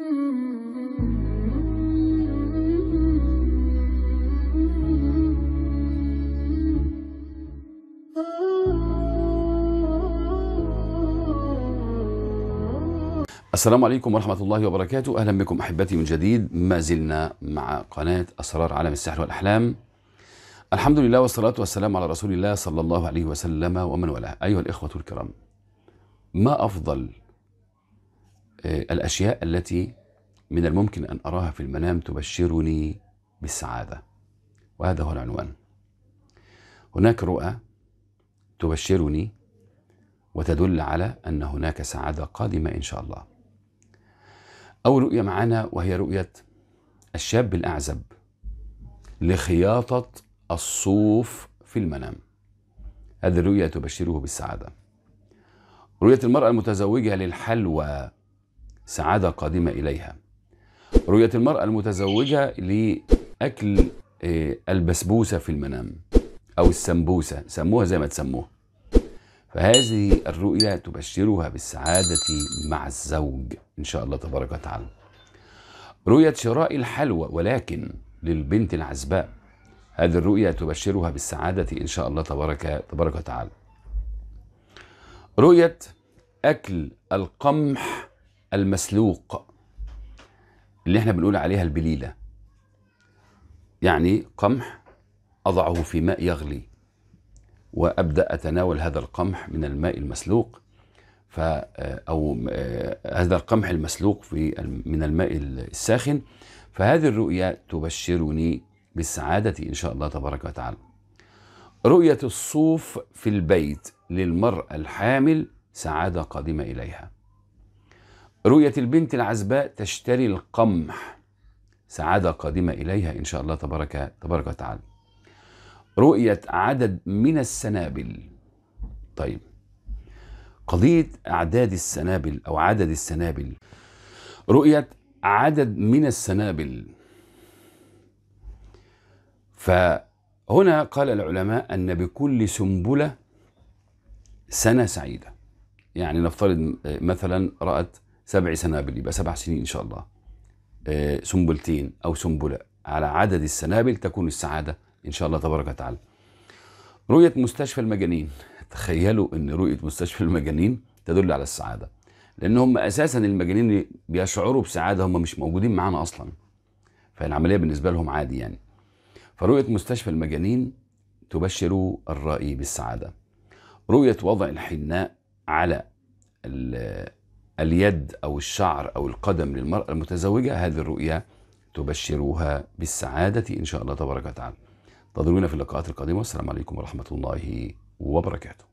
السلام عليكم ورحمة الله وبركاته. أهلا بكم أحبتي من جديد. ما زلنا مع قناة أسرار عالم السحر والأحلام. الحمد لله والصلاة والسلام على رسول الله صلى الله عليه وسلم ومن والاه. أيها الإخوة الكرام، ما أفضل الأشياء التي من الممكن أن أراها في المنام تبشرني بالسعادة؟ وهذا هو العنوان. هناك رؤى تبشرني وتدل على أن هناك سعادة قادمة إن شاء الله. أول رؤية معنا وهي رؤية الشاب الأعزب لخياطة الصوف في المنام. هذه الرؤية تبشره بالسعادة. رؤية المرأة المتزوجة للحلوى، سعادة قادمة إليها. رؤية المرأة المتزوجة لأكل البسبوسة في المنام أو السمبوسة، سموها زي ما تسموها، فهذه الرؤية تبشرها بالسعادة مع الزوج إن شاء الله تبارك وتعالى. رؤية شراء الحلوى ولكن للبنت العزباء، هذه الرؤية تبشرها بالسعادة إن شاء الله تبارك وتعالى. رؤية أكل القمح المسلوق اللي احنا بنقول عليها البليلة، يعني قمح أضعه في ماء يغلي وأبدأ أتناول هذا القمح من الماء المسلوق، أو هذا القمح المسلوق من الماء الساخن، فهذه الرؤية تبشرني بالسعادة إن شاء الله تبارك وتعالى. رؤية الصوف في البيت للمرأة الحامل، سعادة قادمة إليها. رؤية البنت العزباء تشتري القمح، سعادة قادمة إليها إن شاء الله تبارك وتعالى. رؤية عدد من السنابل. طيب، قضية أعداد السنابل أو عدد السنابل، رؤية عدد من السنابل، فهنا قال العلماء أن بكل سنبلة سنة سعيدة. يعني نفترض مثلا رأت 7 سنابل، يبقى 7 سنين إن شاء الله، سنبلتين أو سنبلة، على عدد السنابل تكون السعادة إن شاء الله تبارك وتعالى. رؤية مستشفى المجانين، تخيلوا أن رؤية مستشفى المجانين تدل على السعادة، لأن هم أساسا المجانين بيشعروا بسعادة، هم مش موجودين معانا أصلا، فالعملية بالنسبة لهم عادي يعني. فرؤية مستشفى المجانين تبشر الرائي بالسعادة. رؤية وضع الحناء على اليد أو الشعر أو القدم للمرأة المتزوجة، هذه الرؤية تبشرها بالسعادة إن شاء الله تبارك وتعالى. انتظرونا في اللقاءات القادمة، والسلام عليكم ورحمة الله وبركاته.